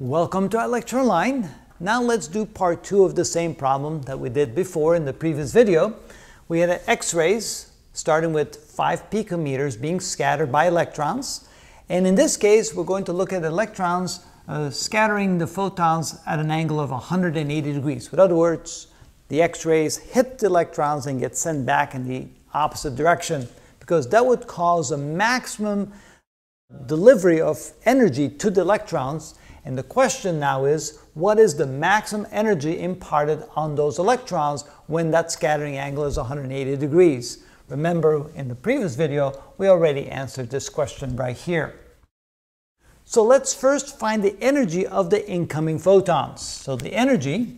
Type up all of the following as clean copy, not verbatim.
Welcome to Electron Line. Now let's do part two of the same problem that we did before in the previous video. We had X-rays starting with 5 picometers being scattered by electrons, and in this case we're going to look at electrons scattering the photons at an angle of 180 degrees. In other words, the X-rays hit the electrons and get sent back in the opposite direction, because that would cause a maximum delivery of energy to the electrons. And the question now is, what is the maximum energy imparted on those electrons when that scattering angle is 180 degrees? Remember, in the previous video, we already answered this question right here. So let's first find the energy of the incoming photons. So the energy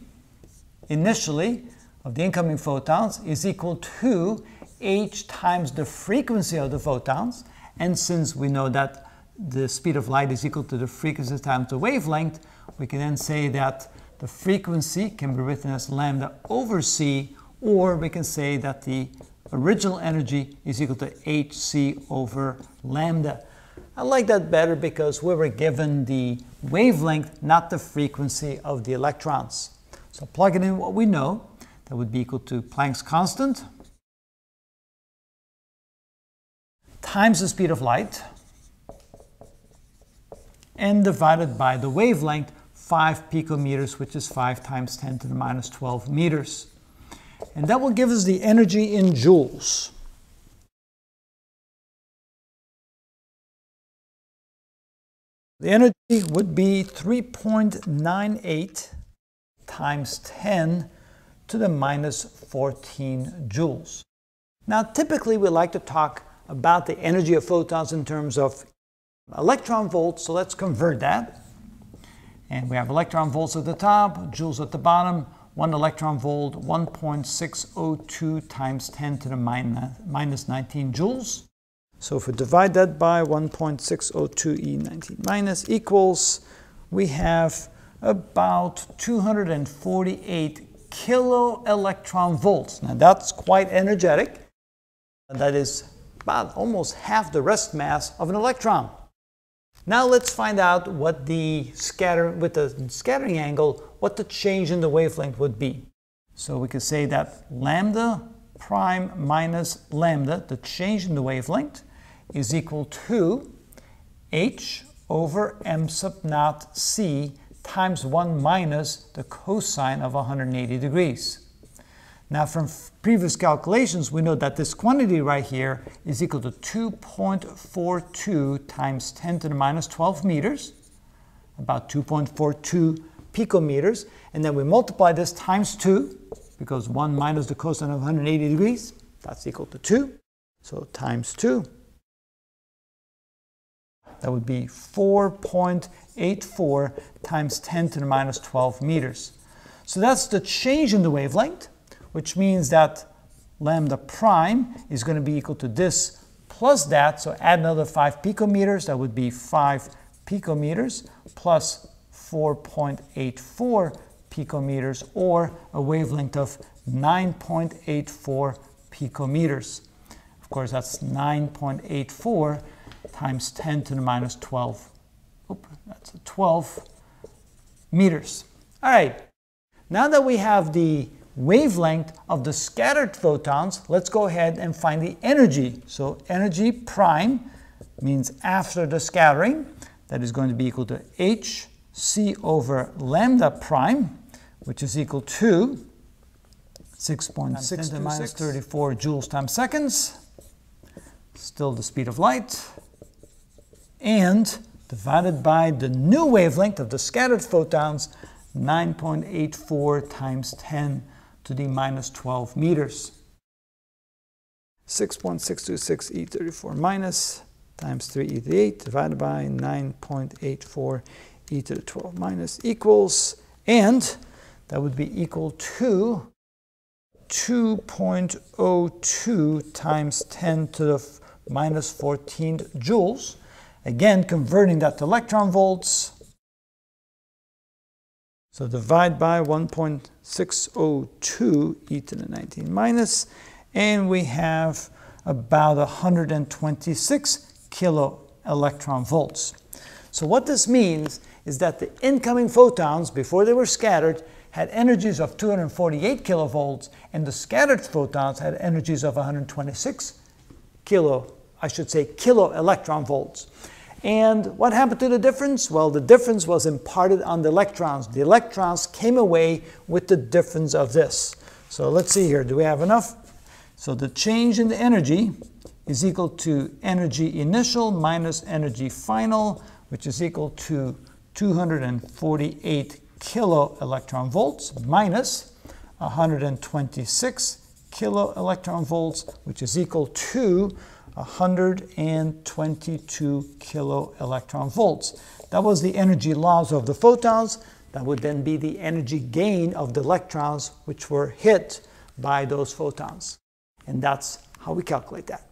initially of the incoming photons is equal to h times the frequency of the photons. And since we know that the speed of light is equal to the frequency times the wavelength, we can then say that the frequency can be written as lambda over c, or we can say that the original energy is equal to hc over lambda. I like that better because we were given the wavelength, not the frequency of the electrons. So plugging in what we know, that would be equal to Planck's constant times the speed of light, and divided by the wavelength, 5 picometers, which is 5 times 10 to the minus 12 meters. And that will give us the energy in joules. The energy would be 3.98 times 10 to the minus 14 joules. Now, typically we like to talk about the energy of photons in terms of electron volts, so let's convert that. And we have electron volts at the top, joules at the bottom. 1 electron volt, 1.602 times 10 to the minus 19 joules. So if we divide that by 1.602 E19 minus equals, we have about 248 kilo electron volts. Now that's quite energetic. That is about almost half the rest mass of an electron. Now let's find out what the scattering angle, what the change in the wavelength would be. So we could say that lambda prime minus lambda, the change in the wavelength, is equal to h over m sub naught c times 1 minus the cosine of 180 degrees. Now, from previous calculations, we know that this quantity right here is equal to 2.42 times 10 to the minus 12 meters, about 2.42 picometers, and then we multiply this times 2, because 1 minus the cosine of 180 degrees, that's equal to 2, so times 2. That would be 4.84 times 10 to the minus 12 meters. So that's the change in the wavelength, which means that lambda prime is going to be equal to this plus that, so add another 5 picometers, that would be 5 picometers plus 4.84 picometers, or a wavelength of 9.84 picometers. Of course, that's 9.84 times 10 to the minus 12. Oops, that's 12 meters. All right, now that we have the wavelength of the scattered photons, let's go ahead and find the energy. So energy prime means after the scattering, that is going to be equal to hc over lambda prime, which is equal to 6.6 times 10 to the minus 34 joules times seconds, still the speed of light, and divided by the new wavelength of the scattered photons, 9.84 times 10 to the minus 12 meters. 6.626 E34 minus times 3 E to the 8 divided by 9.84 E to the 12 minus equals, and that would be equal to 2.02 times 10 to the minus 14 joules. Again, converting that to electron volts. So divide by 1.602 e to the 19 minus, and we have about 126 kilo electron volts. So what this means is that the incoming photons, before they were scattered, had energies of 248 kilovolts, and the scattered photons had energies of 126 kilo electron volts. And what happened to the difference? Well, the difference was imparted on the electrons. The electrons came away with the difference of this. So let's see here, do we have enough? So the change in the energy is equal to energy initial minus energy final, which is equal to 248 kilo electron volts minus 126 kilo electron volts, which is equal to 122 kilo electron volts. That was the energy loss of the photons. That would then be the energy gain of the electrons which were hit by those photons. And that's how we calculate that.